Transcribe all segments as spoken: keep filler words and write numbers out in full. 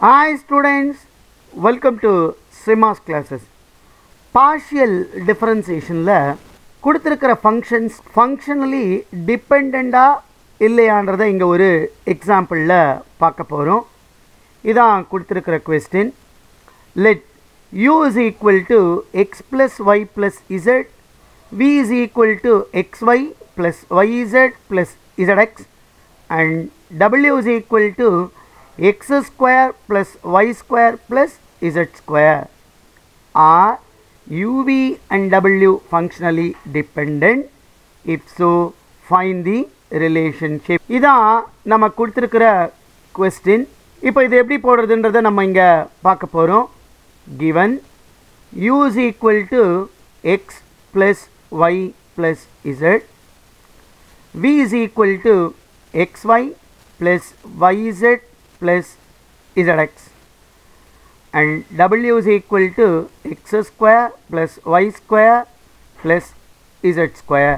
Hi students, welcome to Simha's Classes. Partial differentiation la kuduthirukra functions functionally dependent ah illayandradha inga oru example la paakaporum. Idhaan kuduthirukra question. Let u is equal to x plus y plus z, v is equal to xy plus yz plus zx, and w is equal to x square plus y square plus z square. Are u, v and w functionally dependent? If so, find the relationship. Idha nama kuduthirukra question. Ipo idu eppadi podradendradha nama inga paakaporum. Given u is equal to x plus y plus z, v is equal to xy plus yz plus zx, and w is equal to x square plus y square plus z square.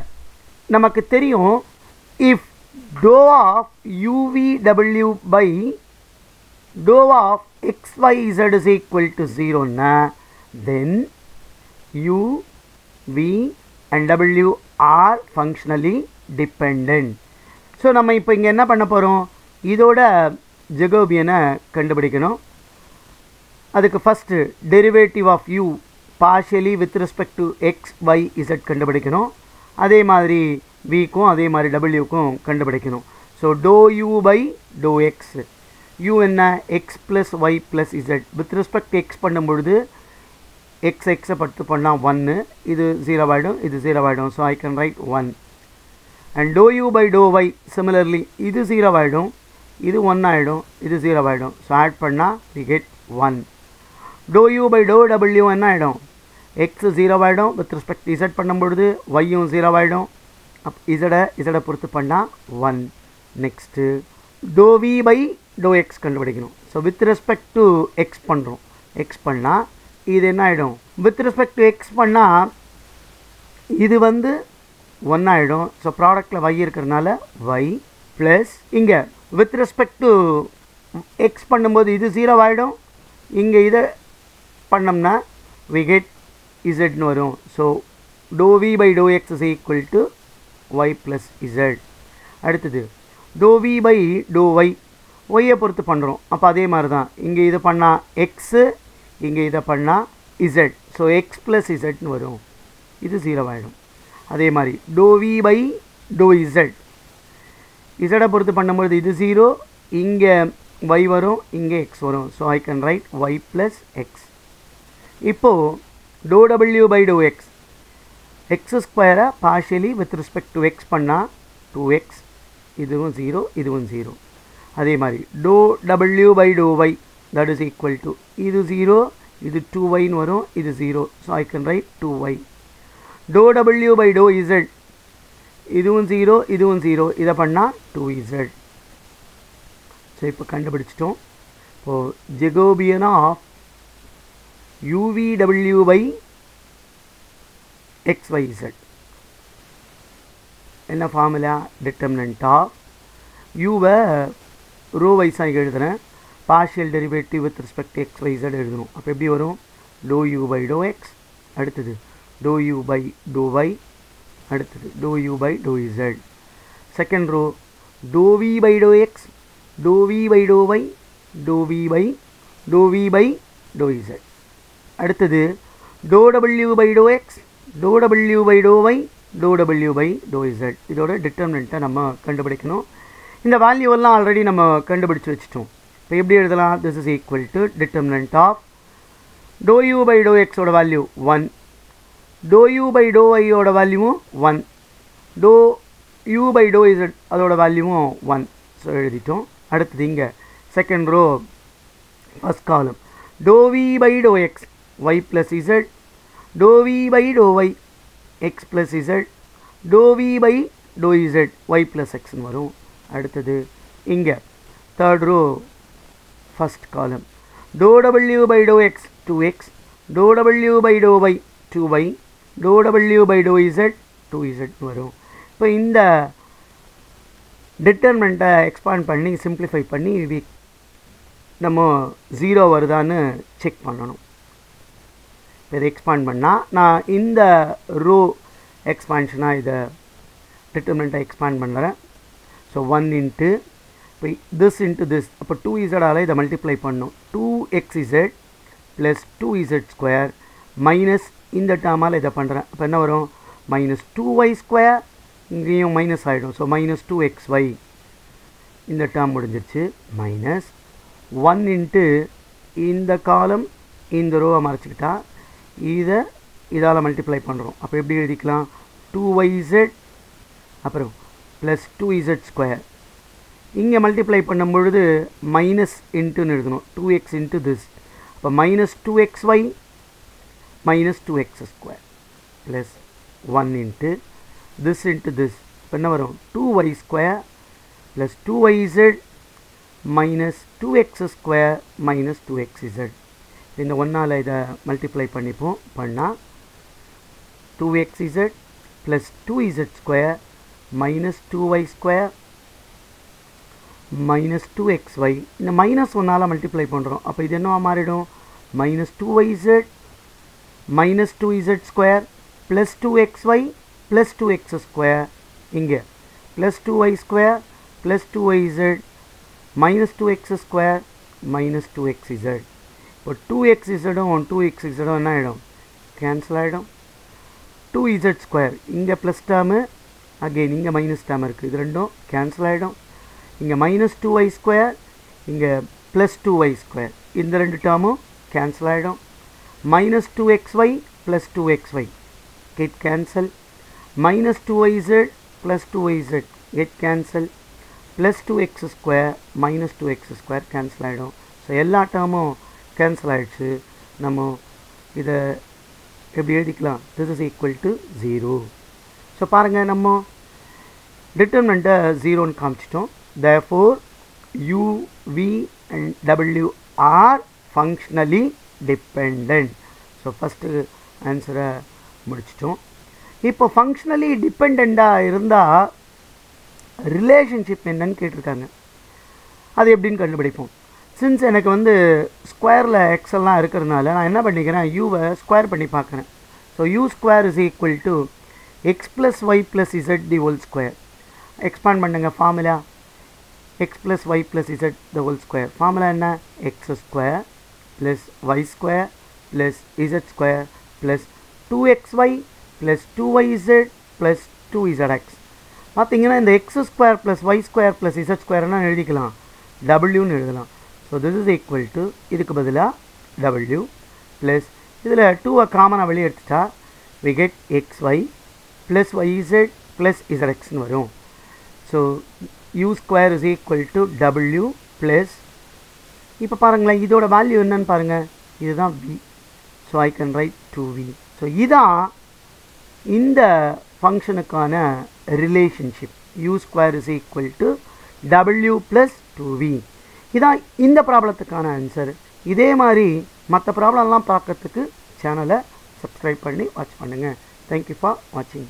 Namakku theriyum, if dou of uvw by dou of xyz is equal to zero na, then u, v and w are functionally dependent. So nama ipo inga enna panna porom, idoda Jacobian கண்டுபிடிக்கணும். அதுக்கு first derivative of u partially with respect to x y z கண்டுபிடிக்கணும். அதே மாதிரி v க்கும் அதே மாதிரி w க்கும் கண்டுபிடிக்கணும். So dou u by dou x, u என்ன x plus y plus z, with respect to x பண்ணும்பொழுது x x பட்டு பண்ணால் ஒன்று, இது ஜீரோ ஆகிடும், இது ஜீரோ ஆகிடும். So I can write one, and dou u by dou y similarly இது ஜீரோ ஆகிடும், இது ஒன்று ஆகிடும், இது ஜீரோ ஆகிடும். ஸோ ஆட் பண்ணால் we get one. To you by to டபுள்யூ என்ன ஆகிடும், எக்ஸ் ஜீரோ ஆகிடும், வித் ரெஸ்பெக்ட் இசட் பண்ணும்பொழுது ஒய்யும் ஜீரோ ஆகிடும். அப் இசடை இசடை பொறுத்து பண்ணால் one. Next to we by to x கண்டுபிடிக்கணும். So with respect to x பண்ணுறோம், எக்ஸ் பண்ணால் இது என்ன ஆகிடும், வித் ரெஸ்பெக்ட் டு எக்ஸ் பண்ணால் இது வந்து ஒன்று ஆகிடும். ஸோ ப்ராடக்டில் ஒய் இருக்கிறதுனால ஒய் ப்ளஸ், இங்கே with respect to x பண்ணும்போது இது ஜீரோ ஆகிடும், இங்கே இதை பண்ணோம்னா we get zன்னு வரும். So to we by to x is equal to y plus z. அடுத்தது to we by to y, ஒய்யை பொறுத்து பண்ணுறோம், அப்போ அதே மாதிரி தான் இங்கே இதை பண்ணால் எக்ஸு, இங்கே இதை பண்ணால் இசட். ஸோ எக்ஸ் ப்ளஸ் இசட்னு வரும், இது ஜீரோ ஆகிடும். அதே மாதிரி to we by to Z, இசடை பொறுத்து பண்ணும்பொழுது இது ஜீரோ, இங்கே y வரும், இங்கே x வரும். So I can write y plus x. இப்போது doh W by to x, x ஸ்கொயரை partially with respect to x பண்ணால் டூ எக்ஸ், இதுவும் ஜீரோ, இதுவும் ஜீரோ. அதே மாதிரி doh W by to y, that is equal to இது zero, இது two ஒய்ன்னு வரும், இது zero. So I can write two Y. To W by to z, இதுவும் ஜீரோ, இதுவும் ஜீரோ, இதை பண்ணால் டூ இசட். ஸோ இப்போ கண்டுபிடிச்சிட்டோம். இப்போது Jacobian of UV W by X Y Z என்ன ஃபார்முலா, டிட்டர்மினன்ட் ஆஃப் யூவை ரோ வைஸாக எழுதுகிறேன், partial derivative with respect X Y Z எழுதணும். அப்போ எப்படி வரும், doe you by to x, அடுத்தது doe you by to y, அடுத்தது doe you by to z. Second row doe we by to x, doe we by to y, doe we by to we by to z. அடுத்தது to W by to x, do W by to y, to W by to z. இதோட டிட்டர்மினண்ட்டை நம்ம கண்டுபிடிக்கணும். இந்த வேல்யூவெல்லாம் already நம்ம கண்டுபிடிச்சி வச்சுட்டோம். இப்போ எப்படி எழுதலாம், this is equal to determinant of to you by to எக்ஸோட value one, to you by to ஐயோட வேல்யூவும் one, to you by to Z அதோட வேல்யூவும் ஒன். ஸோ எழுதிட்டோம். அடுத்தது இங்கே second row first column to we by to X, Y plus Z, to we by to Y, X plus Z, to we by to Z, Y plus எக்ஸ்ன்னு வரும். அடுத்தது இங்கே third row first column do W by to X two X, do W by to Y two Y, to W by to Z two இசட்னு வரும். இப்போ இந்த டிட்டர்மினண்ட்டை expand பண்ணி சிம்பிளிஃபை பண்ணி வி நம்ம zero வருதான்னு செக் பண்ணணும். இதை எக்ஸ்பாண்ட் பண்ணால் நான் இந்த ரோ எக்ஸ்பான்ஷனாக இதை டிட்டர்மினண்ட்டை எக்ஸ்பாண்ட் பண்ணுறேன். ஸோ ஒன் இன்ட்டு இப்போ திஸ் இன்ட்டு திஸ் அப்போ டூ இசடால் இதை மல்டிப்ளை பண்ணும். Two X Z plus two Z square minus இந்த டேர்மால் இதை பண்ணுறேன். அப்போ என்ன வரும்? மைனஸ் டூ ஒய் ஸ்கொயர், இங்கேயும் மைனஸ் ஆகிடும். So minus two X Y, இந்த டேர்ம் முடிஞ்சிருச்சு. மைனஸ் ஒன் இன்ட்டு இந்த காலம் இந்த ரோவை மறைச்சிக்கிட்டா இதை இதால் மல்டிப்ளை பண்ணுறோம். அப்போ எப்படி எழுதிக்கலாம்? டூ ஒய் இசட் அப்புறம் ப்ளஸ் டூ இசட் ஸ்கொயர், இங்கே மல்டிப்ளை பண்ணும் பொழுது மைனஸ் இன்ட்டுன்னு எழுதணும். டூ எக்ஸ் இன்ட்டு திஸ் அப்போ minus two X y minus two x square plus one into this into this இப்போ என்ன வரும்? Two Y square plus two y z minus two x square minus two X z. இந்த ஒன்றால் இதை multiply பண்ணிப்போம். பண்ணால் two X Z plus two Z square minus two Y square minus two X Y. இந்த minus ஒன்றால் multiply பண்ணுறோம். அப்போ இது என்னவா மாறிடும்? Minus two y z minus two Z square plus two X y plus two x square inge plus two y square plus two y z minus two x square minus two x z. இப்போ two x z on two x z on ஆயிடும், cancel ஆயிடும். two z square inge plus term, again inge minus term இருக்கு, இது ரெண்டும் cancel ஆயிடும். இங்கே minus two y square இங்கே plus two y square, இந்த ரெண்டு டேர்மும் cancel ஆயிடும். minus two x y plus two x y get cancel. minus two y z plus two y z get cancel. plus two x square minus two x square cancel ஆகிடும். So எல்லா டேர்மும் cancel ஆகிடுச்சு. நம்ம இதை எப்படி எழுதிக்கலாம்? this is equal to zero. So பாருங்கள், நம்ம டிட்டர்மினண்ட்டை ஜீரோன்னு காமிச்சிட்டோம். therefore u, v and w are functionally dependent. So first ஆன்சரை முடிச்சிட்டோம். இப்போ ஃபங்க்ஷனலி டிபெண்ட்டாக இருந்தால் ரிலேஷன்ஷிப் என்னன்னு கேட்டிருக்காங்க. அது எப்படின்னு கண்டுபிடிப்போம். சின்ஸ் எனக்கு வந்து ஸ்கொயரில் எக்ஸெல்லாம் இருக்கிறதுனால நான் என்ன பண்ணிக்கிறேன், யூவை ஸ்கொயர் பண்ணி பார்க்குறேன். So you square is equal to x plus y plus z the whole square. Expand பண்ணுங்க formula, x plus y plus z the whole square. Formula என்ன? X square plus y square plus z square plus two X y plus two y z plus two z x. பார்த்திங்கன்னா இந்த x square plus y square plus z square நான் எழுதிக்கலாம், w எழுதலாம். So this is equal to இதுக்கு பதிலாக w plus இதில் two காமனாக வெளியே எடுத்துட்டா we get xy plus yz plus zxன்னு வரும். So u square is equal to w plus இப்போ பாருங்களேன் இதோட வேல்யூ என்னன்னு பாருங்கள், இதுதான் v. So I can write two v. So இதான் இந்த ஃபங்க்ஷனுக்கான relationship. u square is equal to டபிள்யூ ப்ளஸ் டூ வி. இதான் இந்த ப்ராப்ளத்துக்கான ஆன்சர். இதே மாதிரி மற்ற ப்ராப்ளம்லாம் பார்க்கறதுக்கு சேனலை சப்ஸ்கிரைப் பண்ணி வாட்ச் பண்ணுங்கள். தேங்க்யூ ஃபார் வாட்சிங்.